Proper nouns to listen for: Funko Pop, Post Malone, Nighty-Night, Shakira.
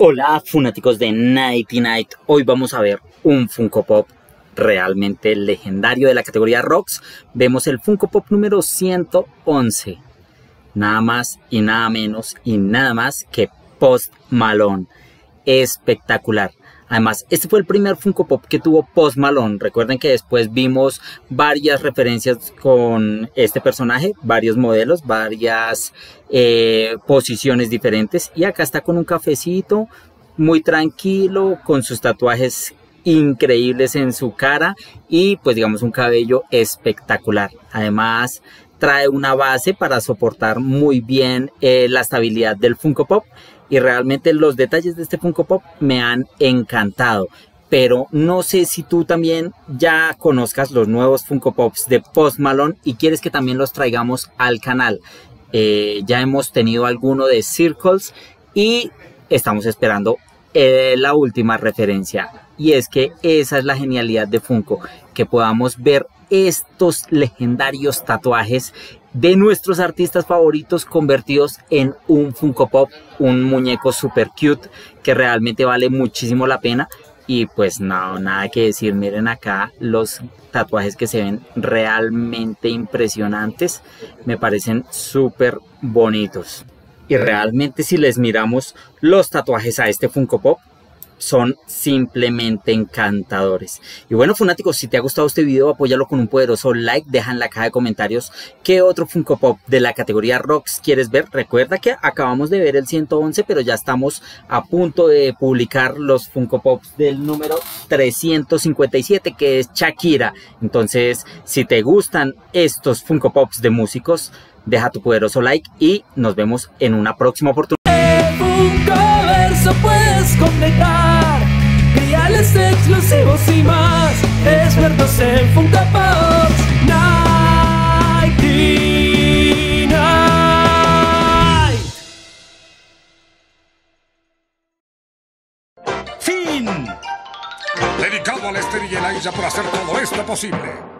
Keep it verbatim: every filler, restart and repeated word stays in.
Hola fanáticos de Nighty-Night, hoy vamos a ver un Funko Pop realmente legendario de la categoría Rocks. Vemos el Funko Pop número ciento once, nada más y nada menos y nada más que Post Malone. Espectacular. Además, este fue el primer Funko Pop que tuvo Post Malone. Recuerden que después vimos varias referencias con este personaje, varios modelos, varias eh, posiciones diferentes. Y acá está con un cafecito, muy tranquilo, con sus tatuajes increíbles en su cara y pues digamos un cabello espectacular. Además, trae una base para soportar muy bien eh, la estabilidad del Funko Pop. Y realmente los detalles de este Funko Pop me han encantado. Pero no sé si tú también ya conozcas los nuevos Funko Pops de Post Malone y quieres que también los traigamos al canal. Eh, ya hemos tenido alguno de Circles y estamos esperando eh, la última referencia. Y es que esa es la genialidad de Funko, que podamos ver estos legendarios tatuajes de nuestros artistas favoritos convertidos en un Funko Pop, un muñeco super cute que realmente vale muchísimo la pena. Y pues no, nada que decir, miren acá los tatuajes que se ven realmente impresionantes, me parecen súper bonitos. Y realmente si les miramos los tatuajes a este Funko Pop, son simplemente encantadores. Y bueno fanáticos, si te ha gustado este video, apóyalo con un poderoso like. Deja en la caja de comentarios qué otro Funko Pop de la categoría Rocks quieres ver. Recuerda que acabamos de ver el ciento once, pero ya estamos a punto de publicar los Funko Pops del número trescientos cincuenta y siete, que es Shakira. Entonces, si te gustan estos Funko Pops de músicos, deja tu poderoso like y nos vemos en una próxima oportunidad. Puedes completar reales exclusivos y más, es vernos en Funko Pop Nighty-Night. Fin. Dedicado a Lester y Eliza por hacer todo esto posible.